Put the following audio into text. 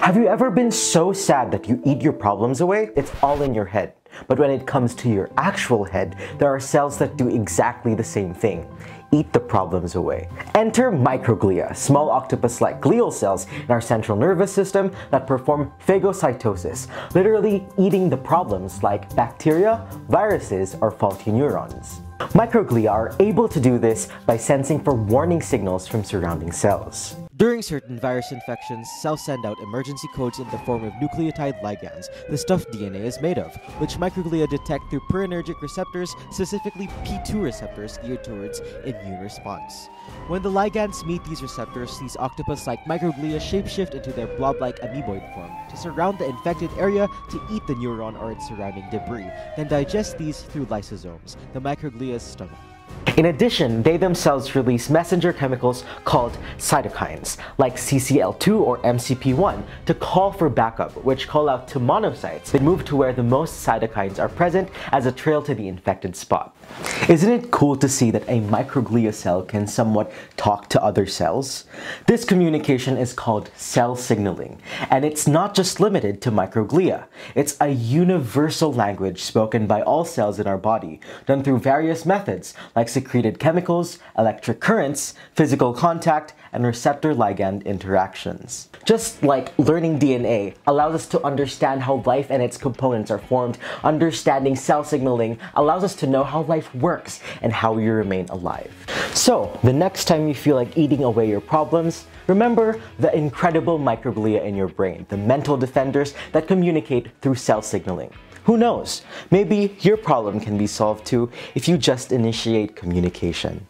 Have you ever been so sad that you eat your problems away? It's all in your head. But when it comes to your actual head, there are cells that do exactly the same thing. Eat the problems away. Enter microglia, small octopus-like glial cells in our central nervous system that perform phagocytosis, literally eating the problems like bacteria, viruses, or faulty neurons. Microglia are able to do this by sensing for warning signals from surrounding cells. During certain virus infections, cells send out emergency codes in the form of nucleotide ligands, the stuff DNA is made of, which microglia detect through purinergic receptors, specifically P2 receptors geared towards immune response. When the ligands meet these receptors, these octopus-like microglia shapeshift into their blob-like amoeboid form to surround the infected area to eat the neuron or its surrounding debris, then digest these through lysosomes, the microglia's stomach. In addition, they themselves release messenger chemicals called cytokines, like CCL2 or MCP1, to call for backup, which call out to monocytes that move to where the most cytokines are present as a trail to the infected spot. Isn't it cool to see that a microglia cell can somewhat talk to other cells? This communication is called cell signaling, and it's not just limited to microglia. It's a universal language spoken by all cells in our body, done through various methods, like secreted chemicals, electric currents, physical contact, and receptor-ligand interactions. Just like learning DNA allows us to understand how life and its components are formed, understanding cell signaling allows us to know how life works and how we remain alive. So, the next time you feel like eating away your problems, remember the incredible microglia in your brain, the mental defenders that communicate through cell signaling. Who knows? Maybe your problem can be solved too if you just initiate communication.